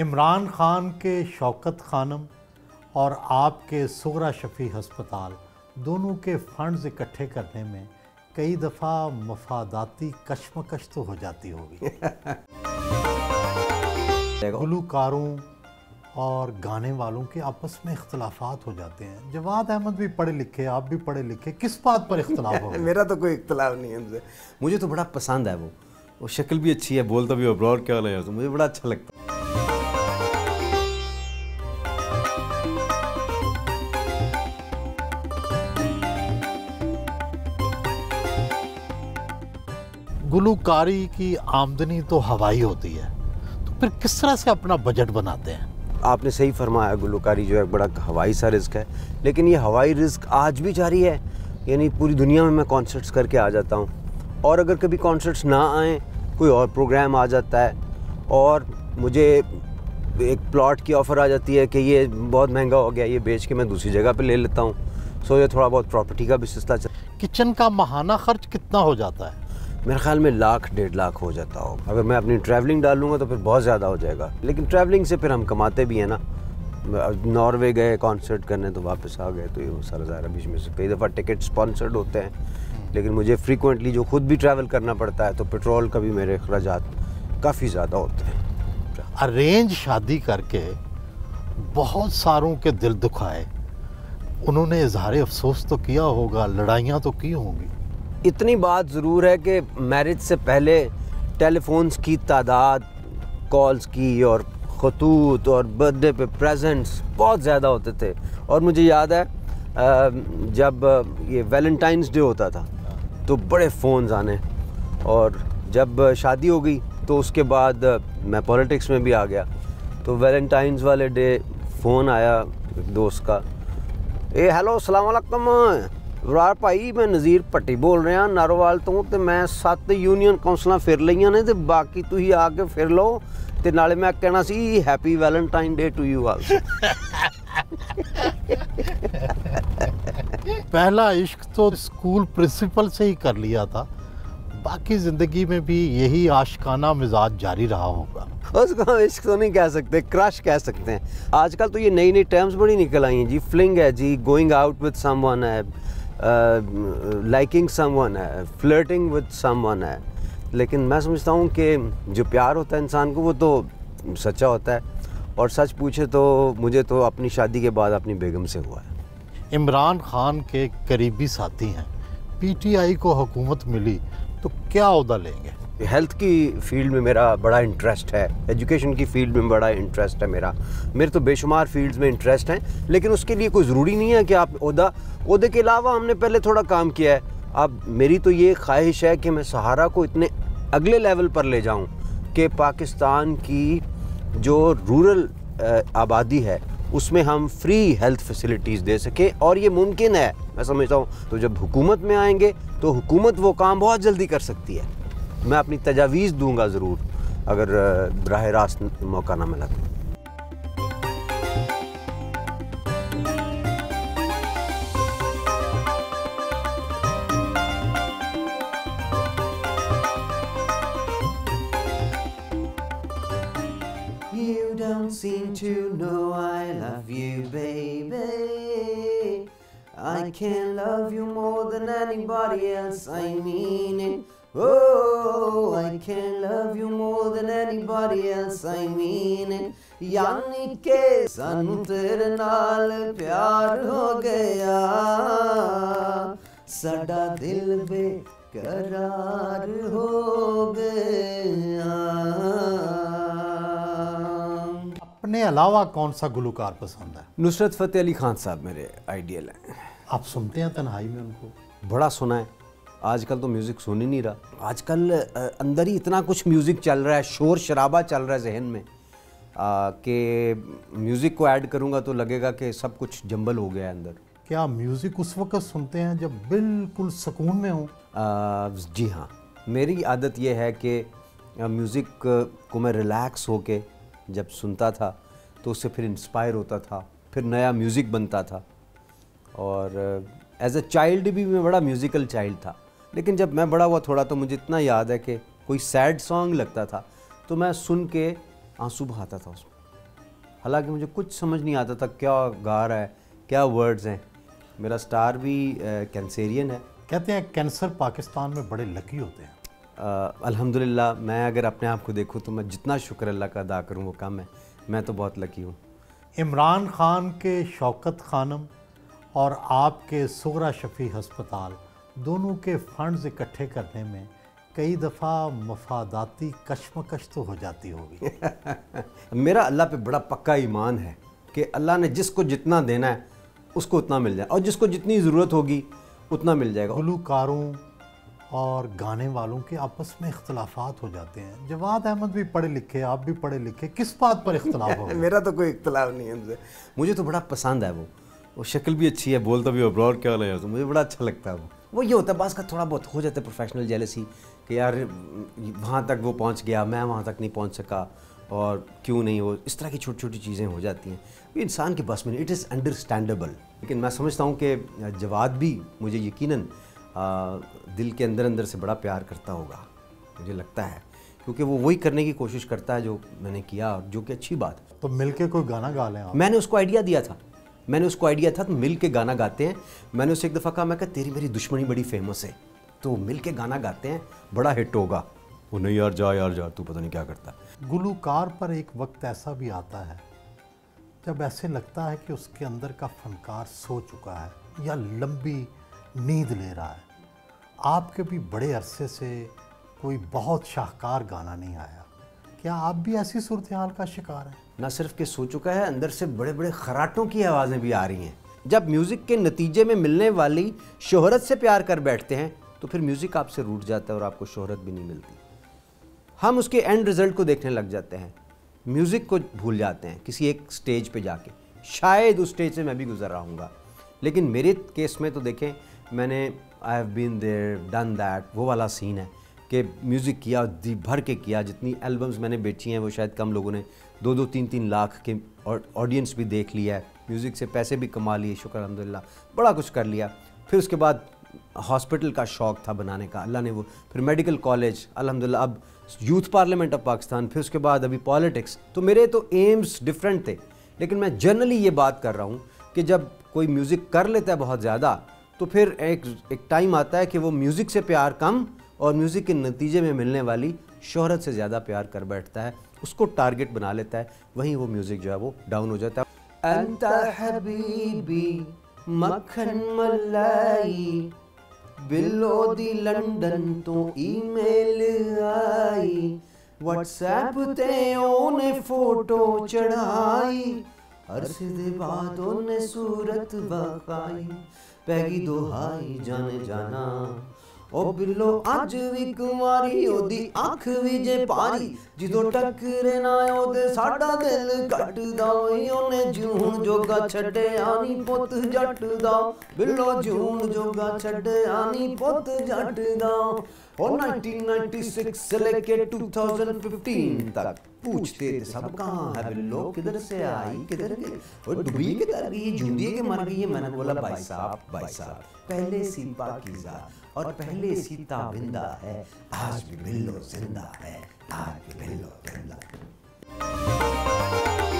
इमरान खान के शौकत खानम और आपके सुगरा शफ़ी हस्पताल दोनों के फंड्स इकट्ठे करने में कई दफ़ा मफादाती कशमकश तो हो जाती होगी। गुलूकारों और गाने वालों के आपस में इख्तलाफात हो जाते हैं। जवाद अहमद भी पढ़े लिखे, आप भी पढ़े लिखे, किस बात पर इख्तलाफ हो? मेरा तो कोई इख्तलाफ नहीं है उनसे, मुझे तो बड़ा पसंद है वो शक्ल भी अच्छी है, बोलता भी अब्रॉड क्या है, मुझे बड़ा अच्छा लगता है। गुलूकारी की आमदनी तो हवाई होती है, तो फिर किस तरह से अपना बजट बनाते हैं? आपने सही फरमाया, गुलूकारी जो है बड़ा हवाई सा रिस्क है, लेकिन ये हवाई रिस्क आज भी जारी है। यानी पूरी दुनिया में मैं कॉन्सर्ट्स करके आ जाता हूँ, और अगर कभी कॉन्सर्ट्स ना आएँ कोई और प्रोग्राम आ जाता है, और मुझे एक प्लॉट की ऑफ़र आ जाती है कि ये बहुत महंगा हो गया, ये बेच के मैं दूसरी जगह पर ले लेता हूँ। सो ये थोड़ा बहुत प्रॉपर्टी का भी सिलसिला चलता। किचन का माहाना खर्च कितना हो जाता है? मेरे ख्याल में 1 लाख 1.5 लाख हो जाता हो। अगर मैं अपनी ट्रैवलिंग डालूंगा तो फिर बहुत ज़्यादा हो जाएगा, लेकिन ट्रैवलिंग से फिर हम कमाते भी हैं ना। नॉर्वे गए कॉन्सर्ट करने तो वापस आ गए, तो ये सारा ज़ारा बीच में से कई दफ़ा टिकट स्पॉन्सर्ड होते हैं, लेकिन मुझे फ्रीक्वेंटली जो खुद भी ट्रैवल करना पड़ता है, तो पेट्रोल का भी मेरे अखराजात काफ़ी ज़्यादा होते हैं। अरेंज शादी करके बहुत सारों के दिल दुखाए, उन्होंने इजहार अफसोस तो किया होगा, लड़ाइयाँ तो की होंगी। इतनी बात ज़रूर है कि मैरिज से पहले टेलीफोन्स की तादाद, कॉल्स की और खतूत और बर्थडे पे प्रेजेंट्स बहुत ज़्यादा होते थे। और मुझे याद है जब ये वैलेंटाइंस डे होता था तो बड़े फ़ोन्स आने, और जब शादी हो गई तो उसके बाद मैं पॉलिटिक्स में भी आ गया, तो वैलेंटाइंस वाले डे फ़ोन आया एक दोस्त का, ए हेलो अस्सलाम वालेकुम ਵਰਾਰ ਭਾਈ मैं नज़ीर भट्टी बोल रहा नारोवाल तो, मैं 7 यूनियन काउंसलां फिर लईयां ने, तो बाकी तुसीं आके फिर लो, तो नाले मैं कहना सी happy Valentine day to you all. पहला इश्क तो स्कूल प्रिंसिपल से ही कर लिया था, बाकी ज़िंदगी में भी यही आशिकाना मिजाज जारी रहा होगा। उसको इश्क तो नहीं कह सकते, क्रश कह सकते हैं। आजकल तो ये नई नई टर्म्स बड़ी निकल आई हैं जी, फ्लिंग है जी, गोइंग आउट विद समवन है, लाइकिंग समवन है, फ्लर्टिंग विद समवन है। लेकिन मैं समझता हूँ कि जो प्यार होता है इंसान को वो तो सच्चा होता है, और सच पूछे तो मुझे तो अपनी शादी के बाद अपनी बेगम से हुआ है। इमरान खान के करीबी साथी हैं, PTI को हुकूमत मिली तो क्या उदा लेंगे? हेल्थ की फील्ड में मेरा बड़ा इंटरेस्ट है, एजुकेशन की फील्ड में बड़ा इंटरेस्ट है मेरा, मेरे तो बेशुमार फील्ड्स में इंटरेस्ट हैं। लेकिन उसके लिए कोई ज़रूरी नहीं है कि आप उहदे के अलावा हमने पहले थोड़ा काम किया है। अब मेरी तो ये ख्वाहिश है कि मैं सहारा को इतने अगले लेवल पर ले जाऊं कि पाकिस्तान की जो रूरल आबादी है उसमें हम फ्री हेल्थ फैसिलिटीज़ दे सकें, और ये मुमकिन है मैं समझता हूँ। तो जब हुकूमत में आएंगे तो हुकूमत वो काम बहुत जल्दी कर सकती है। मैं अपनी तजावीज़ दूंगा ज़रूर, अगर राह रास्त मौका ना मिला तो। Seem to know I love you, baby. I can love you more than anybody else. I mean it. Oh, I can love you more than anybody else. I mean it. Yani ke sanu tere naal pyar ho gaya, sada dil beqarar ho gaya. अपने अलावा कौन सा गुलूकार पसंद है? नुसरत फ़तेह अली खान साहब मेरे ideal हैं। आप सुनते हैं तन्हाई में उनको? बड़ा सुना है, आजकल तो म्यूज़िक सुन ही नहीं रहा। आजकल अंदर ही इतना कुछ म्यूज़िक चल रहा है, शोर शराबा चल रहा है जहन में, कि म्यूज़िक को ऐड करूँगा तो लगेगा कि सब कुछ जंबल हो गया है अंदर। क्या म्यूज़िक उस वक्त सुनते हैं जब बिल्कुल सुकून में हो? जी हाँ, मेरी आदत यह है कि म्यूज़िक को मैं रिलैक्स होके जब सुनता था तो उससे फिर इंस्पायर होता था, फिर नया म्यूज़िक बनता था। और एज अ चाइल्ड भी मैं बड़ा म्यूज़िकल चाइल्ड था, लेकिन जब मैं बड़ा हुआ थोड़ा तो मुझे इतना याद है कि कोई सैड सॉन्ग लगता था तो मैं सुन के आंसू बहाता था उसमें। हालांकि मुझे कुछ समझ नहीं आता था क्या गा रहा है, क्या वर्ड्स हैं। मेरा स्टार भी कैंसेरियन है। कहते हैं कैंसर पाकिस्तान में बड़े लकी होते हैं। अल्हम्दुलिल्लाह, मैं अगर अपने आप को देखूँ तो मैं जितना शुक्र अल्लाह का अदा करूँ वो कम है। मैं तो बहुत लकी हूँ। इमरान खान के शौकत खानम और आपके सुगरा शफ़ी हस्पताल दोनों के फंड्स इकट्ठे करने में कई दफ़ा मफादाती कशमकश तो हो जाती होगी। मेरा अल्लाह पे बड़ा पक्का ईमान है कि अल्लाह ने जिसको जितना देना है उसको उतना मिल जाए और जिसको जितनी ज़रूरत होगी उतना मिल जाएगा। गुलूकारों और गाने वालों के आपस में इख्तलाफात हो जाते हैं। जवाद अहमद भी पढ़े लिखे, आप भी पढ़े लिखे, किस बात पर इख्तलाफ हो? मेरा तो कोई इख्तलाफ नहीं है उनसे। मुझे तो बड़ा पसंद है वो शक्ल भी अच्छी है, बोलता भी अब्रॉड क्या वाला है, तो मुझे बड़ा अच्छा लगता है वो ये होता है बस का थोड़ा बहुत हो जाता है प्रोफेशनल जेलसी कि यार वहाँ तक वो पहुँच गया, मैं वहाँ तक नहीं पहुँच सका और क्यों नहीं हो, इस तरह की छोटी छोटी चीज़ें हो जाती हैं। ये इंसान के बस में, इट इज़ अंडरस्टैंडेबल। लेकिन मैं समझता हूँ कि जवाद भी मुझे यकीनन दिल के अंदर अंदर से बड़ा प्यार करता होगा, मुझे लगता है, क्योंकि वो वही करने की कोशिश करता है जो मैंने किया, जो कि अच्छी बात। तो मिलके कोई गाना गा लें आप। मैंने उसको आइडिया था तो मिलके गाना गाते हैं। मैंने उसे एक दफ़ा कहा, मैं कहा तेरी मेरी दुश्मनी बड़ी फेमस है, तो मिलके गाना गाते हैं, बड़ा हिट होगा। वो नहीं यार जा यार जा, तू पता नहीं क्या करता। गुलूकार पर एक वक्त ऐसा भी आता है जब ऐसे लगता है कि उसके अंदर का फनकार सो चुका है या लंबी नींद ले रहा है। आपके भी बड़े अरसे से कोई बहुत शाहकार गाना नहीं आया, क्या आप भी ऐसी सूरत हाल का शिकार हैं? ना सिर्फ कि सो चुका है, अंदर से बड़े बड़े खराटों की आवाज़ें भी आ रही हैं। जब म्यूज़िक के नतीजे में मिलने वाली शोहरत से प्यार कर बैठते हैं तो फिर म्यूज़िक आपसे रूठ जाता है और आपको शोहरत भी नहीं मिलती। हम उसके एंड रिज़ल्ट को देखने लग जाते हैं, म्यूज़िक को भूल जाते हैं। किसी एक स्टेज पर जाके शायद उस स्टेज से मैं भी गुजर रहा हूँगा, लेकिन मेरे केस में तो देखें, मैंने I have been there done that वो वाला सीन है कि म्यूज़िक किया, जी भर के किया। जितनी एल्बम्स मैंने बेची हैं वो शायद कम लोगों ने, 2-3 लाख के ऑडियंस भी देख लिया है, म्यूज़िक से पैसे भी कमा लिए, शुक्र अल्हम्दुलिल्लाह, बड़ा कुछ कर लिया। फिर उसके बाद हॉस्पिटल का शौक़ था बनाने का, अल्लाह ने वो, फिर मेडिकल कॉलेज अल्हम्दुलिल्लाह, अब यूथ पार्लियामेंट ऑफ पाकिस्तान, फिर उसके बाद अभी पॉलिटिक्स। तो मेरे तो एम्स डिफरेंट थे, लेकिन मैं जनरली ये बात कर रहा हूँ कि जब कोई म्यूज़िक कर लेता है बहुत ज़्यादा तो फिर एक टाइम आता है कि वो म्यूज़िक से प्यार कम और म्यूज़िक के नतीजे में मिलने वाली शोहरत से ज़्यादा प्यार कर बैठता है, उसको टारगेट बना लेता है, वहीं वो म्यूज़िक जो है वो डाउन हो जाता है। अंता हबीबी मक्खन मलाई बिलो दी लंदन तो ईमेल आई व्हाट्सएप ते ओने फोटो चढ़ाई अरसे दे बाद ओने सूरत बकाई पैगी दुहाई जाने जाना ओ बिलो अज भी कुमारी ओदी आंख भी जे पारी जिदो टकरे ना ओदे साडा दिल कटदा ओए ओने जून जोगा छड्डे आनी पुत जट दा बिलो जून जोगा छड्डे आनी पुत जट दा ओ 1996 से लेके 2015 तक पूछते थे सब कहाँ है बिलो, किधर से आई, किधर गई, और डूबी किधर गई, जूंदी के मर गई। मैंने बोला भाई साहब पहले सी पाकीज़ा और पहले सी ताबिंदा है, आज भी बिल्लो जिंदा है, आज भी बिल्लो जिंदा है।